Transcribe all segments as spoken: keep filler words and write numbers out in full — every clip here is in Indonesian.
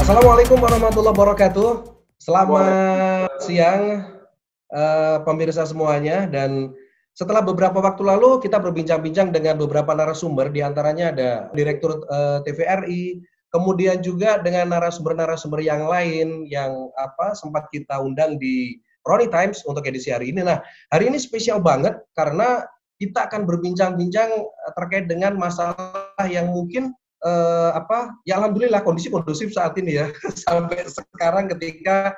Assalamualaikum warahmatullahi wabarakatuh. Selamat siang uh, pemirsa semuanya. Dan setelah beberapa waktu lalu kita berbincang-bincang dengan beberapa narasumber, diantaranya ada Direktur uh, T V R I, kemudian juga dengan narasumber-narasumber yang lain yang apa sempat kita undang di Ronny Time's untuk edisi hari ini. Nah, hari ini spesial banget karena kita akan berbincang-bincang terkait dengan masalah yang mungkin Uh, apa ya alhamdulillah kondisi kondusif saat ini ya sampai sekarang ketika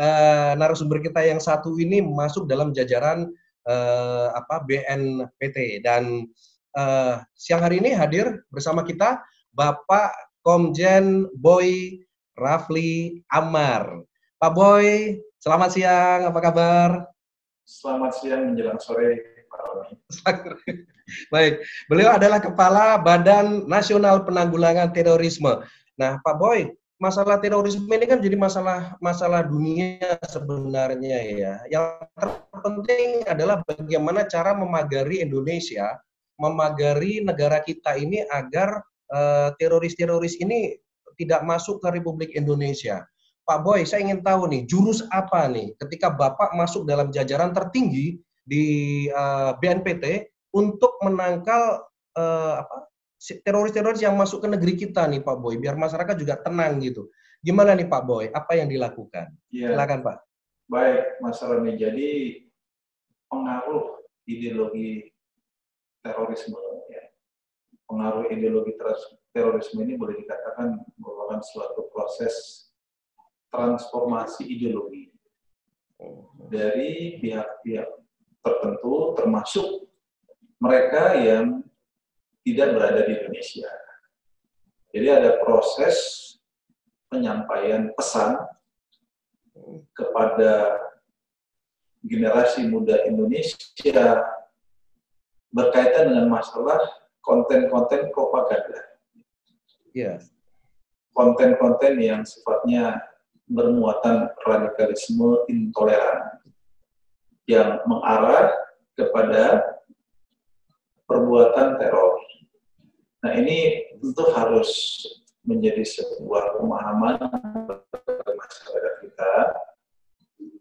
uh, narasumber kita yang satu ini masuk dalam jajaran uh, apa B N P T. Dan uh, siang hari ini hadir bersama kita Bapak Komjen Boy Rafli Amar. Pak Boy, selamat siang, apa kabar? Selamat siang menjelang sore. Baik, beliau adalah Kepala Badan Nasional Penanggulangan Terorisme. Nah, Pak Boy, masalah terorisme ini kan jadi masalah masalah dunia sebenarnya ya. Yang terpenting adalah bagaimana cara memagari Indonesia, memagari negara kita ini agar teroris-teroris uh, ini tidak masuk ke Republik Indonesia. Pak Boy, saya ingin tahu nih, jurus apa nih ketika Bapak masuk dalam jajaran tertinggi di uh, B N P T untuk menangkal uh, apa, teroris-teroris yang masuk ke negeri kita nih Pak Boy, biar masyarakat juga tenang gitu. Gimana nih Pak Boy, apa yang dilakukan? Ya. Silakan Pak. Baik, Mas Ronny. Jadi pengaruh ideologi terorisme, ya. pengaruh ideologi terorisme ini boleh dikatakan merupakan suatu proses transformasi ideologi dari pihak-pihak tertentu, termasuk mereka yang tidak berada di Indonesia. Jadi ada proses penyampaian pesan kepada generasi muda Indonesia berkaitan dengan masalah konten-konten propaganda. Yes. Konten-konten yang sifatnya bermuatan radikalisme intoleran, yang mengarah kepada perbuatan teror. Nah, ini tentu harus menjadi sebuah pemahaman bagi masyarakat kita.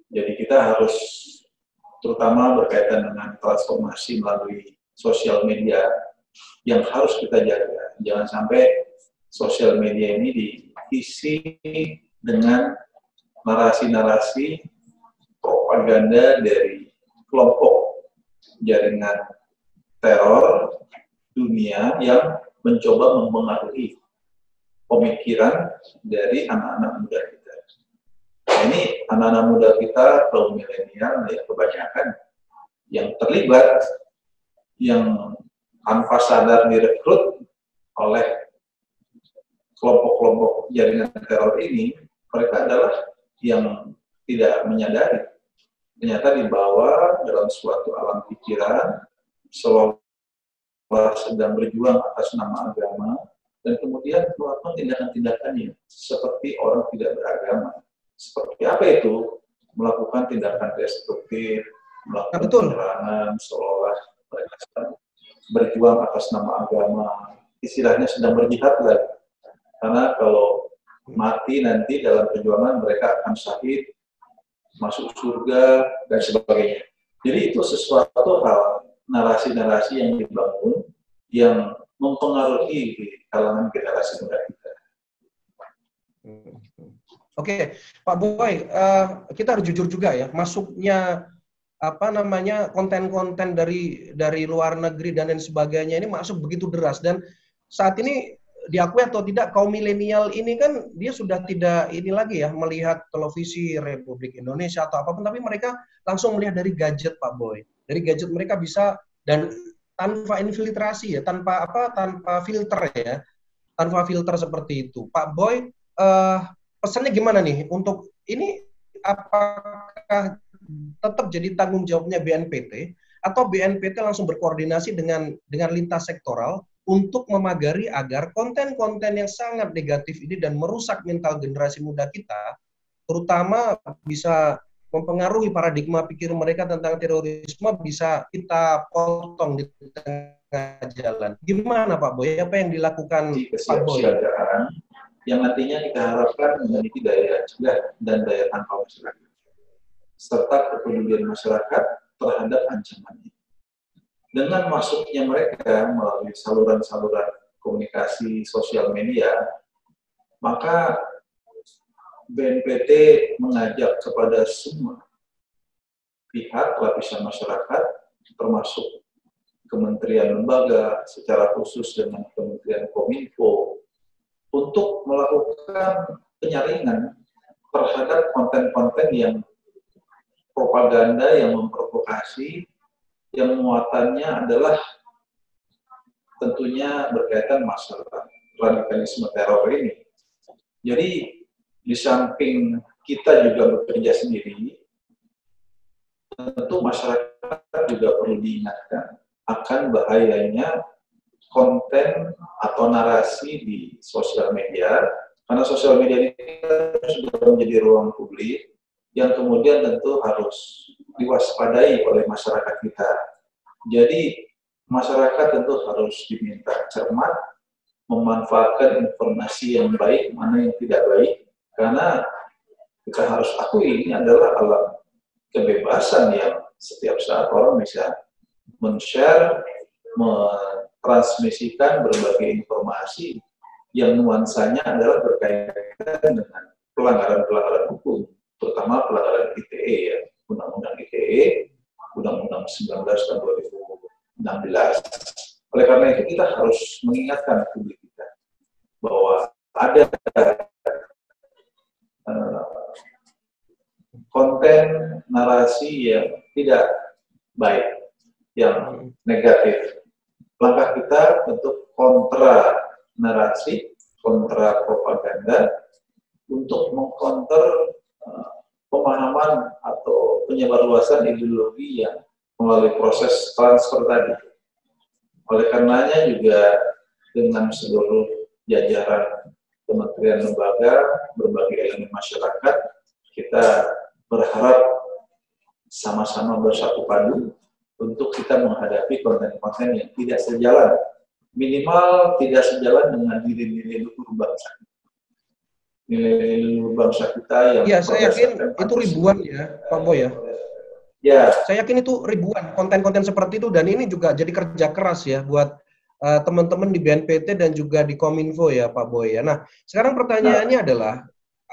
Jadi kita harus terutama berkaitan dengan transformasi melalui sosial media yang harus kita jaga. Jangan sampai sosial media ini diisi dengan narasi-narasi propaganda dari kelompok jaringan teror dunia yang mencoba mempengaruhi pemikiran dari anak-anak muda kita. Nah, ini anak-anak muda kita, kaum milenial, yang kebanyakan yang terlibat, yang tanpa sadar direkrut oleh kelompok-kelompok jaringan teror ini, mereka adalah yang tidak menyadari. Ternyata dibawa dalam suatu alam pikiran, seolah sedang berjuang atas nama agama, dan kemudian melakukan tindakan-tindakannya seperti orang tidak beragama. Seperti apa itu? Melakukan tindakan destruktif, melakukan penyerangan, seolah mereka sedang berjuang atas nama agama. Istilahnya sedang berjihad lagi. Karena kalau mati nanti dalam perjuangan mereka akan syahid, masuk surga, dan sebagainya. Jadi itu sesuatu hal, narasi-narasi yang dibangun, yang mempengaruhi di kalangan generasi muda kita. Oke, Pak Boy, uh, kita harus jujur juga ya, masuknya apa namanya konten-konten dari dari luar negeri dan lain sebagainya ini masuk begitu deras, dan saat ini diakui atau tidak, kaum milenial ini kan dia sudah tidak ini lagi ya melihat televisi Republik Indonesia atau apapun, tapi mereka langsung melihat dari gadget Pak Boy. Dari gadget mereka bisa, dan tanpa infiltrasi ya, tanpa apa, tanpa filter ya, tanpa filter seperti itu. Pak Boy, eh, pesannya gimana nih untuk ini, apakah tetap jadi tanggung jawabnya B N P T atau B N P T langsung berkoordinasi dengan dengan lintas sektoral untuk memagari agar konten-konten yang sangat negatif ini dan merusak mental generasi muda kita, terutama bisa mempengaruhi paradigma pikir mereka tentang terorisme bisa kita potong di tengah jalan. Gimana Pak Boy? Apa yang dilakukan Pak Boy? Yang nantinya kita harapkan memiliki daya cegah dan daya tangkal masyarakat, serta kepedulian masyarakat terhadap ancaman ini. Dengan masuknya mereka melalui saluran-saluran komunikasi sosial media, maka B N P T mengajak kepada semua pihak lapisan masyarakat, termasuk kementerian lembaga secara khusus dengan Kementerian Kominfo, untuk melakukan penyaringan terhadap konten-konten yang propaganda, yang memprovokasi, yang muatannya adalah tentunya berkaitan masalah radikalisme teror ini. Jadi di samping kita juga bekerja sendiri, tentu masyarakat juga perlu diingatkan akan bahayanya konten atau narasi di sosial media, karena sosial media ini sudah menjadi ruang publik yang kemudian tentu harus diwaspadai oleh masyarakat kita. Jadi masyarakat tentu harus diminta cermat memanfaatkan informasi yang baik, mana yang tidak baik, karena kita harus akui ini adalah alam kebebasan yang setiap saat orang bisa men-share, transmisikan berbagai informasi yang nuansanya adalah berkaitan dengan pelanggaran-pelanggaran hukum, terutama pelanggaran I T E ya, Undang-Undang I T E, Undang-Undang sembilan belas tahun dua ribu enam belas. Oleh karena itu kita harus mengingatkan publik kita bahwa ada uh, konten narasi yang tidak baik, yang negatif. Langkah kita untuk kontra narasi, kontra propaganda, untuk mengkonter uh, pemahaman atau penyebarluasan ideologi yang melalui proses transfer tadi. Oleh karenanya juga dengan seluruh jajaran kementerian lembaga, berbagai elemen masyarakat, kita berharap sama-sama bersatu padu untuk kita menghadapi konten-konten yang tidak sejalan, minimal tidak sejalan dengan nilai-nilai luhur bangsa. Nilai-nilai luhur bangsa kita yang... Ya, saya yakin itu ribuan ya, Pak Boy ya? Ya. Saya yakin itu ribuan konten-konten seperti itu, dan ini juga jadi kerja keras ya buat teman-teman uh, di B N P T dan juga di Kominfo ya, Pak Boy ya. Nah, sekarang pertanyaannya nah. adalah,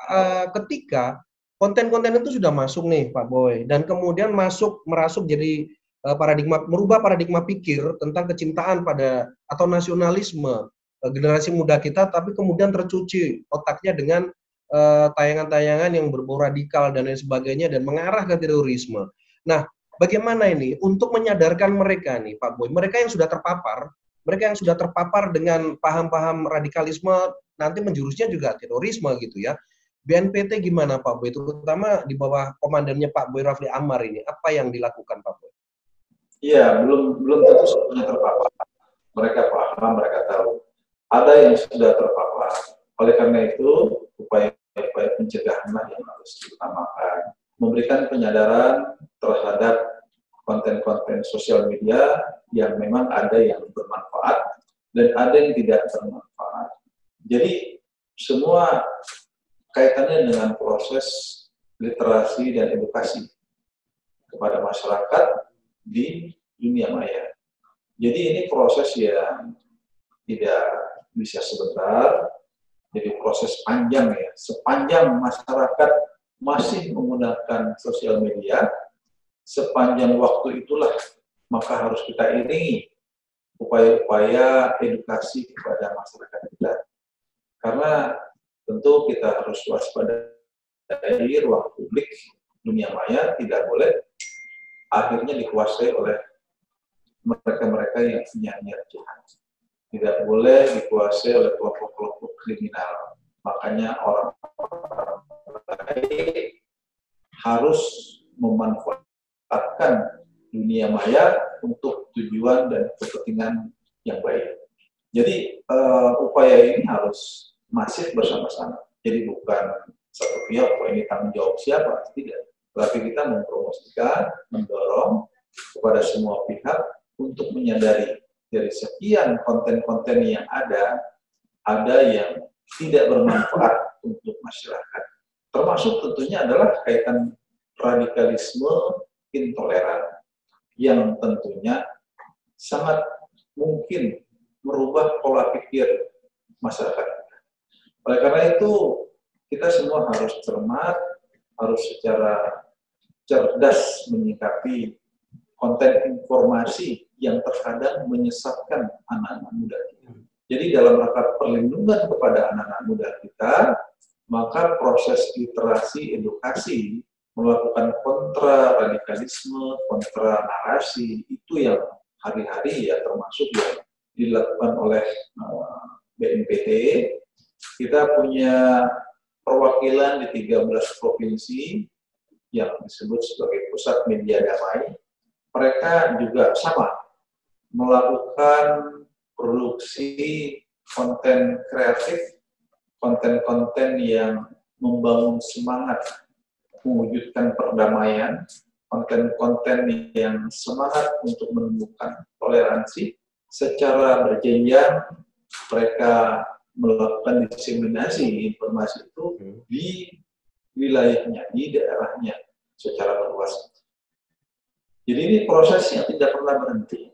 uh, ketika konten-konten itu sudah masuk nih, Pak Boy, dan kemudian masuk, merasuk jadi... paradigma, merubah paradigma pikir tentang kecintaan pada atau nasionalisme generasi muda kita, tapi kemudian tercuci otaknya dengan tayangan-tayangan uh, yang berbau radikal dan lain sebagainya dan mengarah ke terorisme. Nah, bagaimana ini untuk menyadarkan mereka nih, Pak Boy, mereka yang sudah terpapar, mereka yang sudah terpapar dengan paham-paham radikalisme nanti menjurusnya juga terorisme gitu ya. B N P T gimana Pak Boy, terutama di bawah komandannya Pak Boy Rafli Amar ini, apa yang dilakukan Pak Boy? Iya, belum belum tentu semuanya terpapar. Mereka paham, mereka tahu. Ada yang sudah terpapar. Oleh karena itu, upaya-upaya pencegahan yang harus diutamakan. Memberikan penyadaran terhadap konten-konten sosial media yang memang ada yang bermanfaat dan ada yang tidak bermanfaat. Jadi, semua kaitannya dengan proses literasi dan edukasi kepada masyarakat di dunia maya. Jadi ini proses yang tidak bisa sebentar, jadi proses panjang ya. Sepanjang masyarakat masih menggunakan sosial media, sepanjang waktu itulah maka harus kita iringi upaya-upaya edukasi kepada masyarakat kita. Karena tentu kita harus waspada dari ruang publik dunia maya, tidak boleh akhirnya dikuasai oleh mereka-mereka yang punya niat jahat. Tidak boleh dikuasai oleh kelompok-kelompok kriminal. Makanya orang-orang baik harus memanfaatkan dunia maya untuk tujuan dan kepentingan yang baik. Jadi uh, upaya ini harus masif bersama-sama. Jadi bukan satu pihak, oh, ini tanggung jawab siapa, tidak. Tapi kita mempromosikan, mendorong kepada semua pihak untuk menyadari dari sekian konten-konten yang ada, ada yang tidak bermanfaat untuk masyarakat. Termasuk tentunya adalah kaitan radikalisme intoleran yang tentunya sangat mungkin merubah pola pikir masyarakat. Oleh karena itu, kita semua harus cermat, harus secara cerdas menyikapi konten informasi yang terkadang menyesatkan anak-anak muda kita. Jadi dalam rangka perlindungan kepada anak-anak muda kita, maka proses literasi edukasi melakukan kontra radikalisme, kontra narasi, itu yang hari-hari ya termasuk yang dilakukan oleh uh, B N P T. Kita punya perwakilan di tiga belas provinsi yang disebut sebagai pusat media damai. Mereka juga sama melakukan produksi konten kreatif, konten-konten yang membangun semangat mewujudkan perdamaian, konten-konten yang semangat untuk menumbuhkan toleransi. Secara berjenjang mereka melakukan diseminasi informasi itu di wilayahnya, di daerahnya secara luas. Jadi ini proses yang tidak pernah berhenti.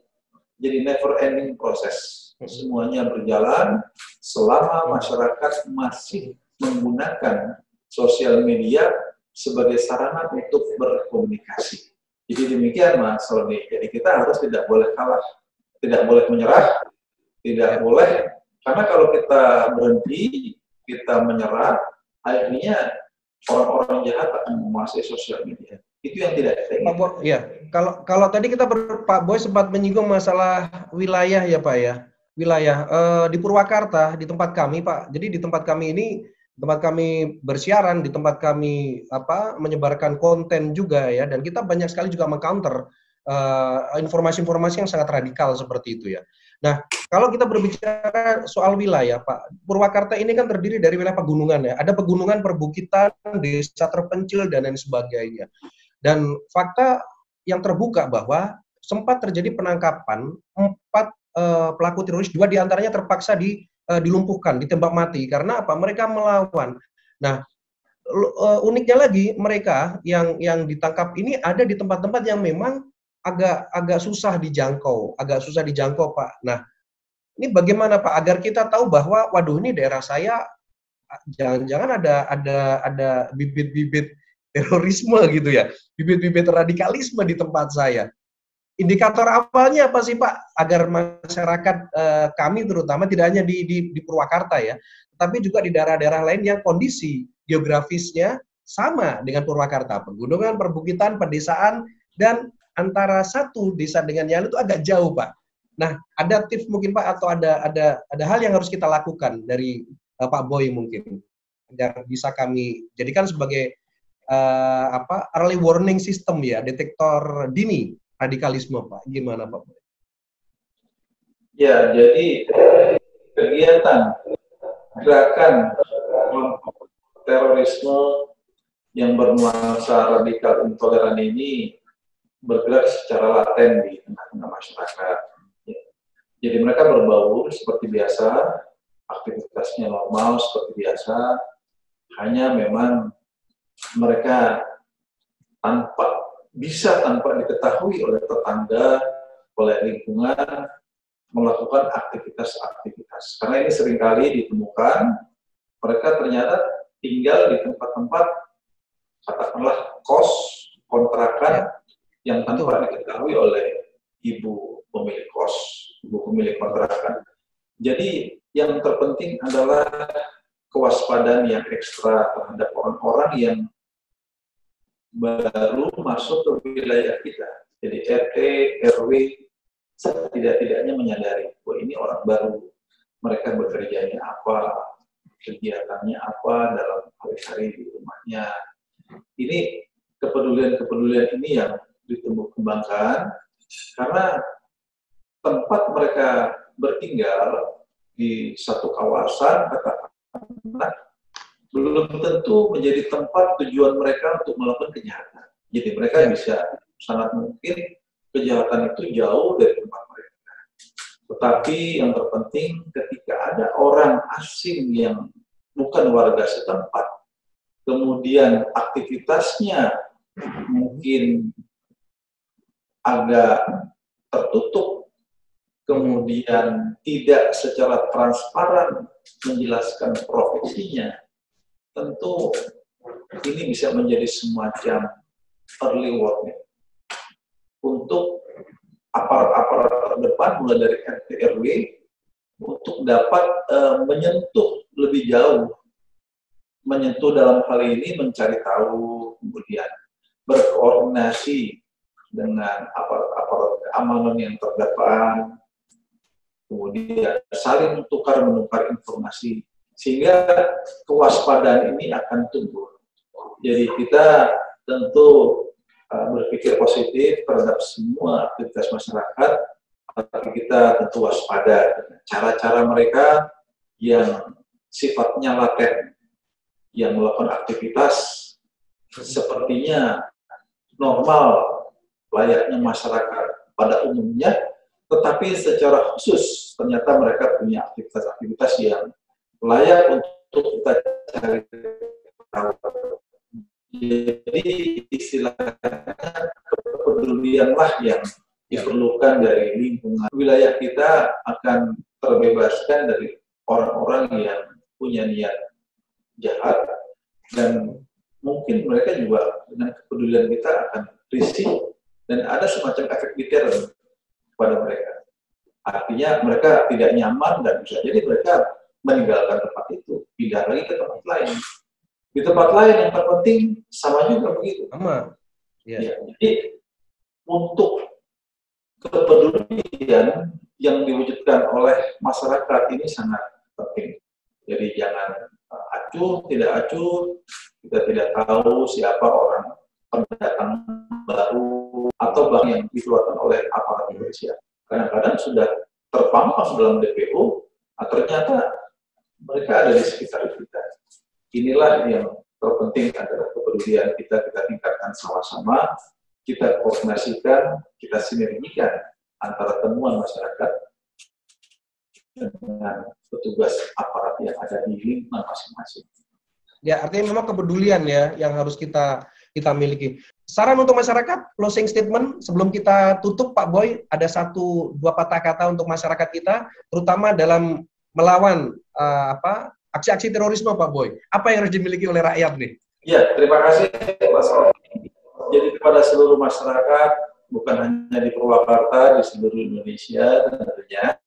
Jadi never ending proses. Semuanya berjalan selama masyarakat masih menggunakan sosial media sebagai sarana untuk berkomunikasi. Jadi demikian Mas Ronny. Jadi kita harus tidak boleh kalah, tidak boleh menyerah, tidak boleh. Karena kalau kita berhenti, kita menyerah, akhirnya orang-orang jahat akan menguasai sosial media. Itu yang tidak kita inginkan. Pak, ya, kalau kalau tadi kita ber, Pak Boy sempat menyinggung masalah wilayah ya Pak ya, wilayah e, di Purwakarta di tempat kami Pak. Jadi di tempat kami ini, tempat kami bersiaran, di tempat kami apa menyebarkan konten juga ya, dan kita banyak sekali juga meng-counter informasi-informasi yang sangat radikal seperti itu ya. Nah, kalau kita berbicara soal wilayah, Pak, Purwakarta ini kan terdiri dari wilayah pegunungan ya. Ada pegunungan, perbukitan, desa terpencil, dan lain sebagainya. Dan fakta yang terbuka bahwa sempat terjadi penangkapan empat uh, pelaku teroris, dua diantaranya terpaksa di, uh, dilumpuhkan, ditembak mati. Karena apa? Mereka melawan. Nah, uh, uniknya lagi, mereka yang yang ditangkap ini ada di tempat-tempat yang memang agak agak susah dijangkau, agak susah dijangkau Pak. Nah, ini bagaimana Pak agar kita tahu bahwa waduh ini daerah saya jangan-jangan ada ada ada bibit-bibit terorisme gitu ya, bibit-bibit radikalisme di tempat saya. Indikator awalnya apa sih Pak agar masyarakat eh, kami terutama tidak hanya di, di di Purwakarta ya, tapi juga di daerah-daerah lain yang kondisi geografisnya sama dengan Purwakarta, pegunungan, perbukitan, pedesaan, dan antara satu desa dengan yang lain itu agak jauh, Pak. Nah, ada tips mungkin, Pak, atau ada ada ada hal yang harus kita lakukan dari uh, Pak Boy mungkin agar bisa kami jadikan sebagai uh, apa early warning system ya, detektor dini radikalisme, Pak. Gimana, Pak Boy? Ya, jadi kegiatan gerakan terorisme yang bernuansa radikal intoleran ini bergerak secara laten di tengah-tengah masyarakat. Jadi mereka berbaur seperti biasa, aktivitasnya normal seperti biasa, hanya memang mereka tanpa bisa tanpa diketahui oleh tetangga, oleh lingkungan, melakukan aktivitas-aktivitas. Karena ini seringkali ditemukan, mereka ternyata tinggal di tempat-tempat, katakanlah kos, kontrakan, yang tanpa diketahui oleh ibu pemilik kos, ibu pemilik kontrakan. Jadi yang terpenting adalah kewaspadaan yang ekstra terhadap orang-orang yang baru masuk ke wilayah kita. Jadi R T, R W setidak-tidaknya menyadari, bahwa ini orang baru, mereka bekerjanya apa, kegiatannya apa dalam hari-hari di rumahnya. Ini kepedulian-kepedulian ini yang ditumbuh kembangkan, karena tempat mereka bertinggal di satu kawasan, katakanlah, belum tentu menjadi tempat tujuan mereka untuk melakukan kejahatan. Jadi mereka ya. bisa sangat mungkin kejahatan itu jauh dari tempat mereka. Tetapi yang terpenting ketika ada orang asing yang bukan warga setempat, kemudian aktivitasnya mungkin agak tertutup, kemudian tidak secara transparan menjelaskan profesinya, tentu ini bisa menjadi semacam early warning untuk aparat-aparat terdepan mulai dari R T R W untuk dapat e, menyentuh lebih jauh, menyentuh dalam hal ini mencari tahu, kemudian berkoordinasi dengan aparat-aparat keamanan yang terdepan, kemudian saling tukar-menukar informasi, sehingga kewaspadaan ini akan tumbuh. Jadi kita tentu uh, berpikir positif terhadap semua aktivitas masyarakat, tapi kita tentu waspada dengan cara-cara mereka yang sifatnya laten, yang melakukan aktivitas sepertinya normal, layaknya masyarakat pada umumnya, tetapi secara khusus ternyata mereka punya aktivitas-aktivitas yang layak untuk kita cari tahu. Jadi istilahnya kepedulianlah yang diperlukan dari lingkungan. Wilayah kita akan terbebaskan dari orang-orang yang punya niat jahat, dan mungkin mereka juga dengan kepedulian kita akan risih dan ada semacam efek deterren kepada mereka. Artinya mereka tidak nyaman dan bisa jadi mereka meninggalkan tempat itu, pindah lagi ke tempat lain. Di tempat lain yang terpenting sama juga begitu. Sama. Ya. Ya, jadi untuk kepedulian yang diwujudkan oleh masyarakat ini sangat penting. Jadi jangan acuh, tidak acuh, kita tidak tahu siapa orang pendatang baru atau barang yang dikeluarkan oleh aparat Indonesia. Kadang-kadang sudah terpampang dalam D P O, nah, ternyata mereka ada di sekitar kita. Inilah yang terpenting adalah kepedulian kita, kita tingkatkan sama-sama, kita koordinasikan, kita sinergikan antara temuan masyarakat dengan petugas aparat yang ada di lingkungan masing-masing. Ya, artinya memang kepedulian ya yang harus kita kita miliki. Saran untuk masyarakat, closing statement sebelum kita tutup, Pak Boy, ada satu dua patah kata untuk masyarakat kita, terutama dalam melawan uh, apa aksi-aksi terorisme, Pak Boy. Apa yang harus dimiliki oleh rakyat nih? Ya, terima kasih Pak Saud. Jadi kepada seluruh masyarakat, bukan hanya di Purwakarta, di seluruh Indonesia tentunya,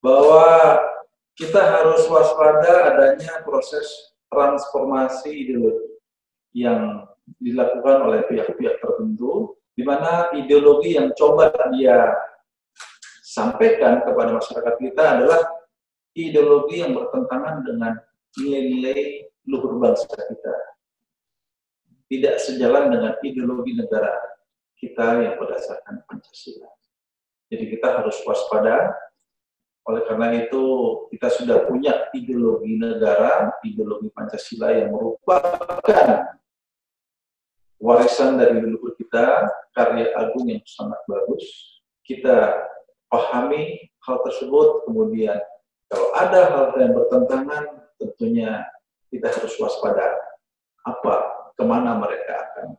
bahwa kita harus waspada adanya proses transformasi ideologi yang dilakukan oleh pihak-pihak tertentu, di mana ideologi yang coba dia sampaikan kepada masyarakat kita adalah ideologi yang bertentangan dengan nilai-nilai luhur bangsa kita. Tidak sejalan dengan ideologi negara kita yang berdasarkan Pancasila. Jadi kita harus waspada, oleh karena itu kita sudah punya ideologi negara, ideologi Pancasila yang merupakan warisan dari leluhur kita, karya agung yang sangat bagus. Kita pahami hal tersebut, kemudian kalau ada hal yang bertentangan, tentunya kita harus waspada apa, kemana mereka akan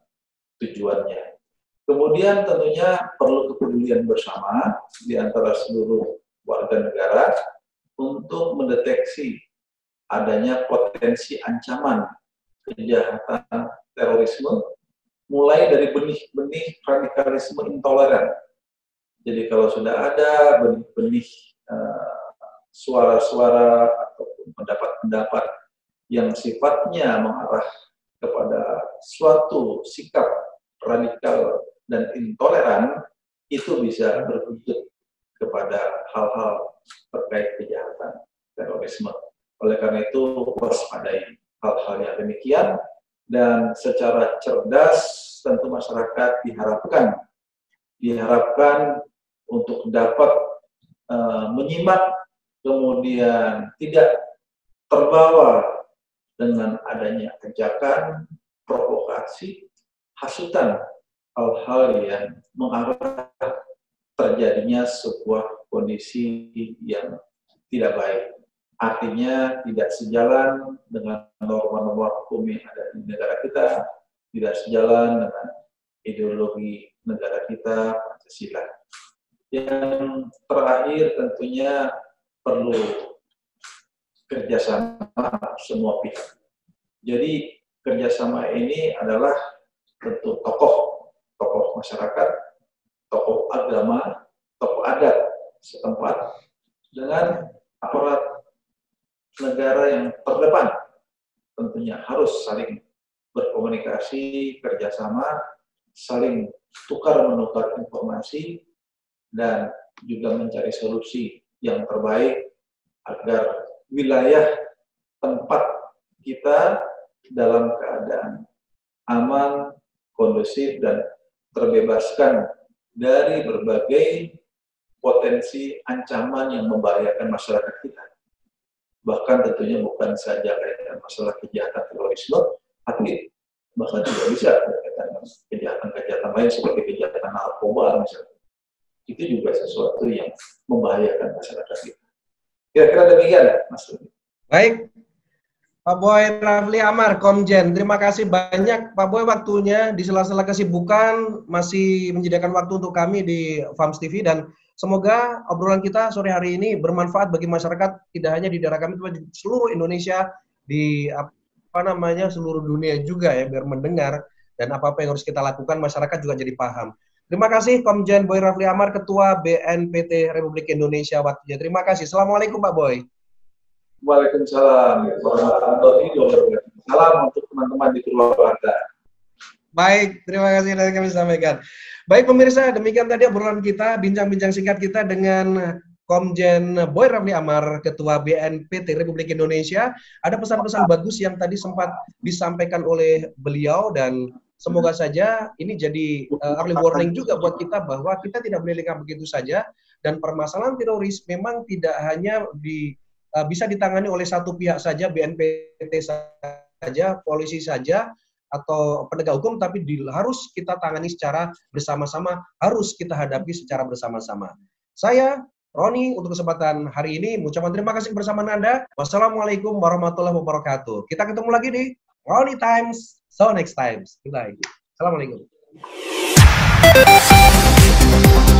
tujuannya. Kemudian tentunya perlu kepedulian bersama di antara seluruh warga negara untuk mendeteksi adanya potensi ancaman kejahatan terorisme, mulai dari benih-benih radikalisme intoleran. Jadi kalau sudah ada benih-benih uh, suara-suara ataupun pendapat-pendapat yang sifatnya mengarah kepada suatu sikap radikal dan intoleran, itu bisa berwujud kepada hal-hal terkait kejahatan terorisme. Oleh karena itu, waspadai hal-hal yang demikian, dan secara cerdas tentu masyarakat diharapkan diharapkan untuk dapat e, menyimak, kemudian tidak terbawa dengan adanya ajakan, provokasi, hasutan hal-hal yang mengarah terjadinya sebuah kondisi yang tidak baik. Artinya tidak sejalan dengan norma-norma hukum yang ada di negara kita, tidak sejalan dengan ideologi negara kita, Pancasila. Yang terakhir tentunya perlu kerjasama semua pihak. Jadi kerjasama ini adalah tentu tokoh, tokoh masyarakat, tokoh agama, tokoh adat setempat, dengan aparat negara yang terdepan. Tentunya harus saling berkomunikasi, kerjasama, saling tukar-menukar informasi, dan juga mencari solusi yang terbaik agar wilayah tempat kita dalam keadaan aman, kondusif, dan terbebaskan dari berbagai potensi ancaman yang membahayakan masyarakat kita. Bahkan tentunya bukan saja kaitan masalah kejahatan terorisme, tapi bahkan juga bisa berkaitan kejahatan-kejahatan lain seperti kejahatan narkoba misalnya. Itu juga sesuatu yang membahayakan masyarakat kita. Kira-kira demikian, Mas Rudi. Baik, Pak Boy Rafli Amar, Komjen, terima kasih banyak Pak Boy waktunya di sela-sela kesibukan masih menyediakan waktu untuk kami di FAMS T V, dan semoga obrolan kita sore hari ini bermanfaat bagi masyarakat tidak hanya di daerah kami, tapi seluruh Indonesia, di apa namanya seluruh dunia juga ya, biar mendengar dan apa-apa yang harus kita lakukan masyarakat juga jadi paham. Terima kasih Komjen Boy Rafli Amar, Ketua B N P T Republik Indonesia waktunya. Terima kasih. Assalamualaikum Pak Boy. Waalaikumsalam. Salam untuk teman-teman di Purwakarta. Baik, terima kasih yang kami sampaikan. Baik pemirsa, demikian tadi obrolan kita, bincang-bincang singkat kita dengan Komjen Boy Rafli Amar, Ketua B N P T Republik Indonesia. Ada pesan-pesan bagus yang tadi sempat disampaikan oleh beliau, dan semoga saja ini jadi uh, early warning juga buat kita bahwa kita tidak boleh lengah begitu saja, dan permasalahan teroris memang tidak hanya di Uh, bisa ditangani oleh satu pihak saja, B N P T saja, polisi saja, atau penegak hukum, tapi di, harus kita tangani secara bersama-sama, harus kita hadapi secara bersama-sama. Saya, Ronny, untuk kesempatan hari ini, mengucapkan terima kasih kebersamaan Anda. Wassalamualaikum warahmatullahi wabarakatuh. Kita ketemu lagi di Ronny Times, so next times. Kita lagi. Assalamualaikum.